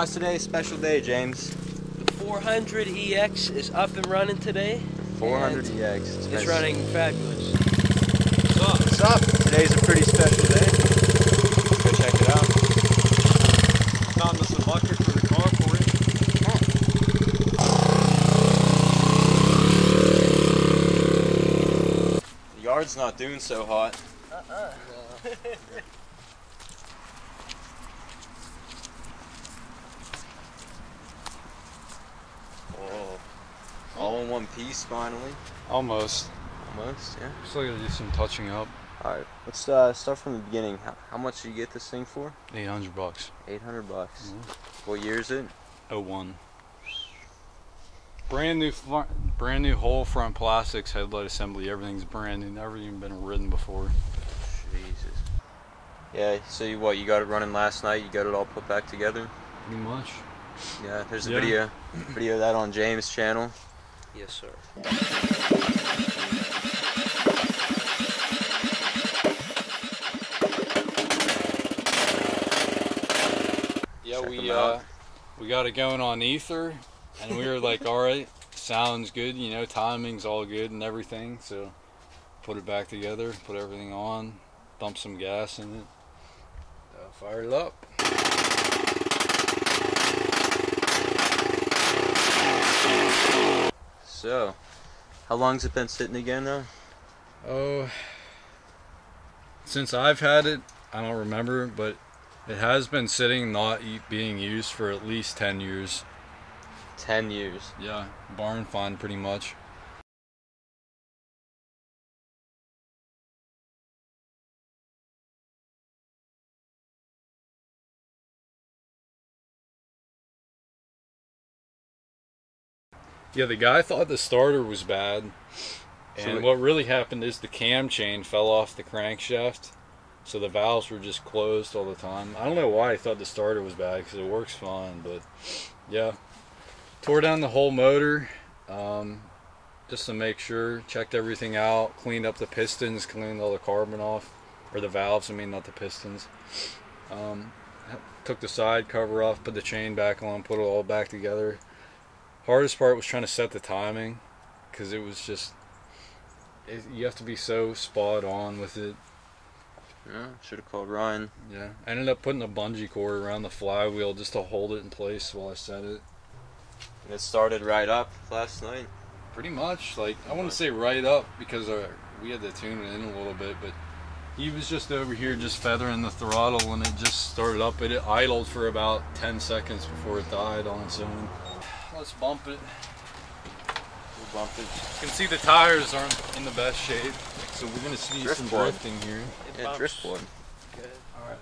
How's today's special day, James? The 400EX is up and running today. 400EX. It's running fabulous. What's up? What's up? Today's a pretty special day. Let's go check it out. Found this electric for the car for you. Oh. The yard's not doing so hot. No. All in one piece, finally. Almost, yeah. Still gotta do some touching up. All right, let's start from the beginning. How much did you get this thing for? 800 bucks. 800 bucks. Mm-hmm. What year is it? 01. Brand new whole front plastics, headlight assembly, everything's brand new. Never even been ridden before. Jesus. Yeah. So you got it running last night? You got it all put back together? Pretty much. Yeah. There's a video of that on James' channel. Yes, sir. Yeah, we got it going on ether, and we were like, all right, sounds good, you know, timing's all good and everything, so put it back together, put everything on, dump some gas in it, fire it up. So, how long's it been sitting again now? Oh, since I've had it, I don't remember, but it has been sitting, not being used for at least 10 years. 10 years? Yeah, barn find pretty much. Yeah, the guy thought the starter was bad, and what really happened is the cam chain fell off the crankshaft, so the valves were just closed all the time. I don't know why he thought the starter was bad, because it works fine, but yeah. Tore down the whole motor, just to make sure, checked everything out, cleaned up the pistons, cleaned all the carbon off, or the valves, I mean, not the pistons. Took the side cover off, put the chain back on, put it all back together. Hardest part was trying to set the timing, because it was just, you have to be so spot on with it. Yeah, should have called Ryan. Yeah, I ended up putting a bungee cord around the flywheel just to hold it in place while I set it. And it started right up last night? Pretty much, like, I want to say right up, because we had to tune it in a little bit, but he was just over here just feathering the throttle, and it just started up. It idled for about 10 seconds before it died on its own. Let's bump it. We'll bump it. You can see the tires aren't in the best shape, so we're gonna see some drifting here. Yeah, driftboard. Good. All right.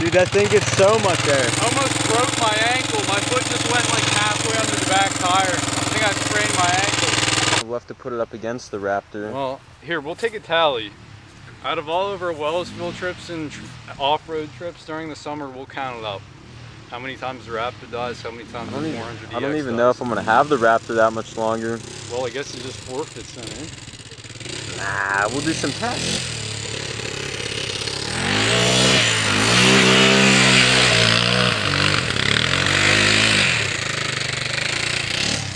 Dude, that thing gets so much air. Almost broke my ankle. My foot just went like halfway under the back tire. I think I sprained my ankle. We'll have to put it up against the Raptor. Well, here, we'll take a tally. Out of all of our Wellsville trips and off-road trips during the summer, we'll count it up. How many times the Raptor dies, how many times the 400EX dies. I don't even know if I'm going to have the Raptor that much longer. Well, I guess it just forfeits then, eh? Nah, we'll do some tests.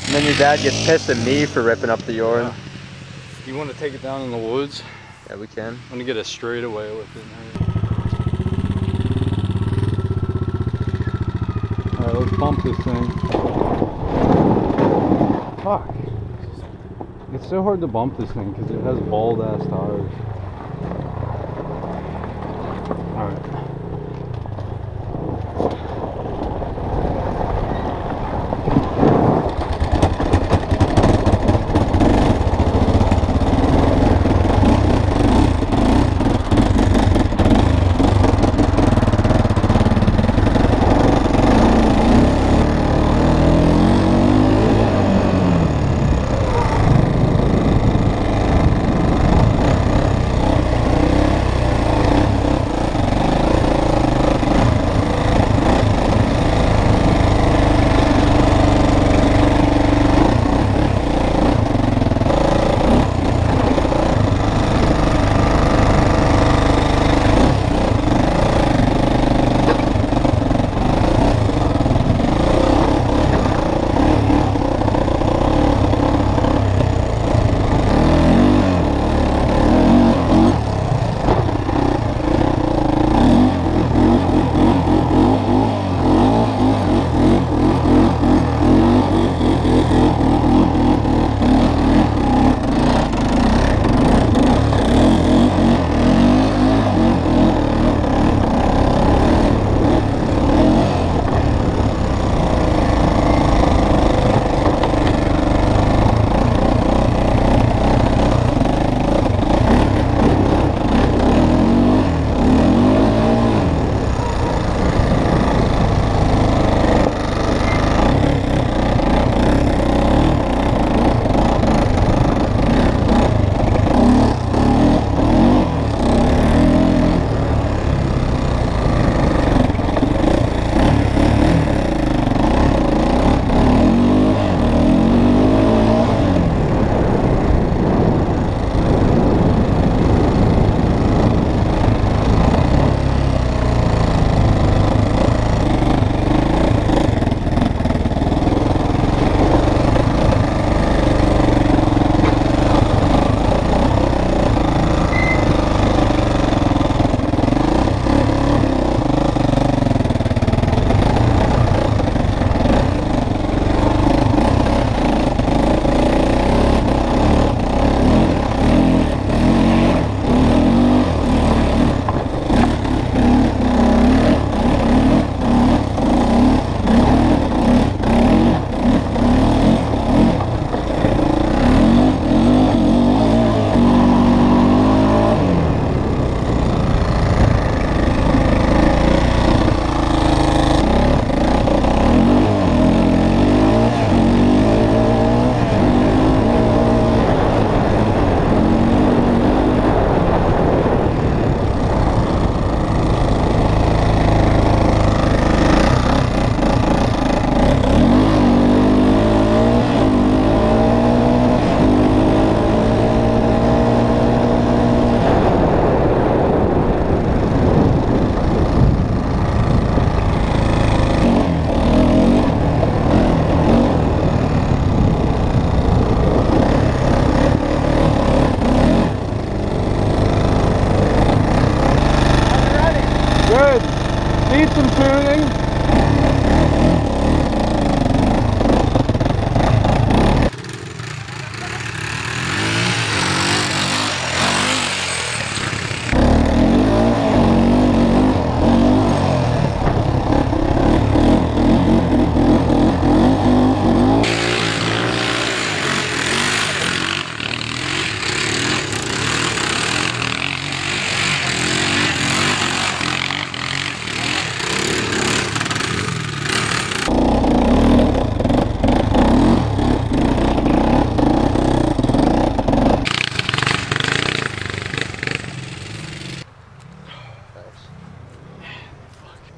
And then your dad gets pissed at me for ripping up the yard. Yeah. You want to take it down in the woods? Yeah, we can. I'm going to get a straightaway with it. Alright, let's bump this thing. Fuck. It's so hard to bump this thing because it has bald ass tires. Alright.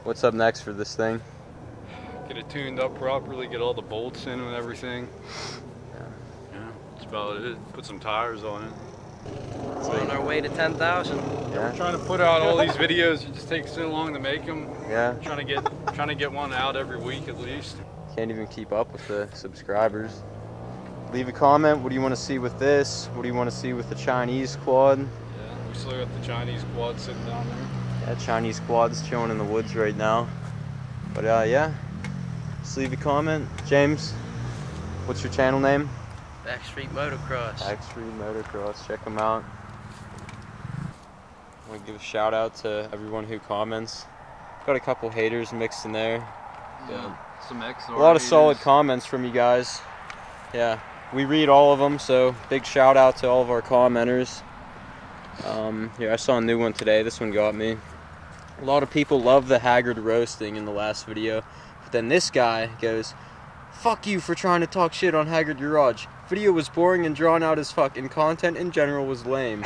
What's up next for this thing? Get it tuned up properly, get all the bolts in and everything. Yeah, that's about it. Put some tires on it. We're on our way to 10,000. Yeah, we're trying to put out all these videos. It just takes so long to make them. Yeah. Trying to get one out every week at least. Can't even keep up with the subscribers. Leave a comment. What do you want to see with this? What do you want to see with the Chinese quad? Yeah, we still got the Chinese quad sitting down there. Yeah, Chinese quad's chilling in the woods right now. But yeah, just leave a comment. James, what's your channel name? Backstreet Motocross. Backstreet Motocross. Check them out. I want to give a shout out to everyone who comments. Got a couple haters mixed in there. Yeah, some ex. A lot of solid comments from you guys. Yeah, we read all of them, so big shout out to all of our commenters. Yeah, I saw a new one today. This one got me. A lot of people love the Haggard roasting in the last video, but then this guy goes, "Fuck you for trying to talk shit on Haggard Garage. Video was boring and drawn out as fuck, and content in general was lame."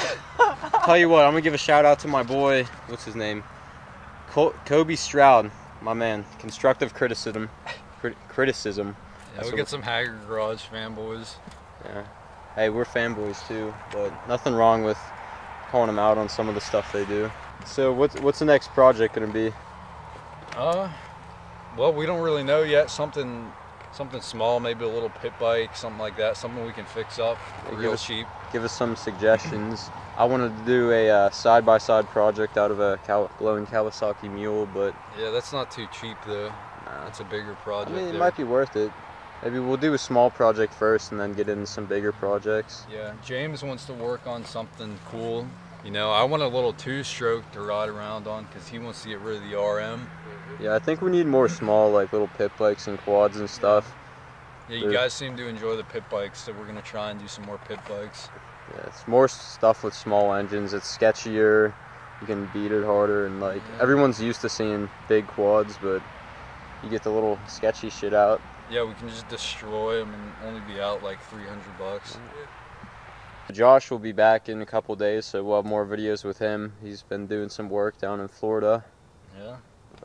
Tell you what, I'm gonna give a shout out to my boy, what's his name? Kobe Stroud, my man. Constructive criticism. Criticism. Yeah, we got some Haggard Garage fanboys. Yeah. Hey, we're fanboys too, but nothing wrong with calling them out on some of the stuff they do. So what's the next project gonna be? Well, we don't really know yet. Something small, maybe a little pit bike, something like that, something we can fix up real cheap. Give us some suggestions. I wanted to do a side-by-side project out of a glowing Kawasaki mule, but... Yeah, that's not too cheap, though. Nah. That's a bigger project. I mean, it might be worth it. Maybe we'll do a small project first and then get into some bigger projects. Yeah, James wants to work on something cool. You know, I want a little two-stroke to ride around on because he wants to get rid of the RM. Yeah, I think we need more small, like, little pit bikes and quads and stuff. Yeah, you guys seem to enjoy the pit bikes, so we're going to try and do some more pit bikes. Yeah, it's more stuff with small engines. It's sketchier. You can beat it harder, and, like, everyone's used to seeing big quads, but you get the little sketchy shit out. Yeah, we can just destroy them and only be out, like, 300 bucks. Yeah. Josh will be back in a couple days, so we'll have more videos with him. He's been doing some work down in Florida. Yeah.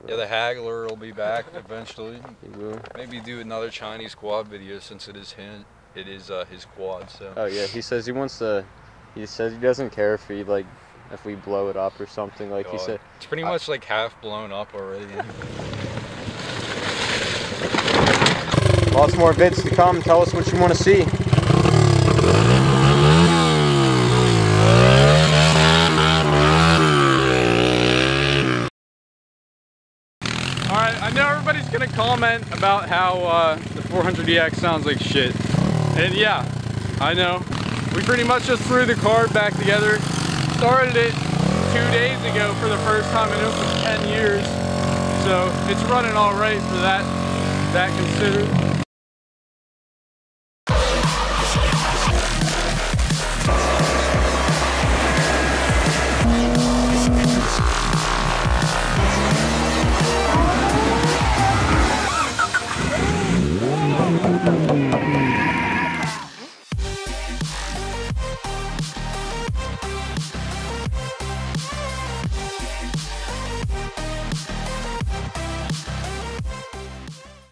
Yeah, the Haggler will be back eventually. He will. Maybe do another Chinese quad video since it is him. It is his quad. So. Oh yeah, he says he wants to. He says he doesn't care if he if we blow it up or something. Like he said, it's pretty much like half blown up already. Lots more vids to come. Tell us what you want to see. Gonna comment about how the 400EX sounds like shit, and yeah, I know. We pretty much just threw the car back together. Started it 2 days ago for the first time in over 10 years, so it's running all right for that considered.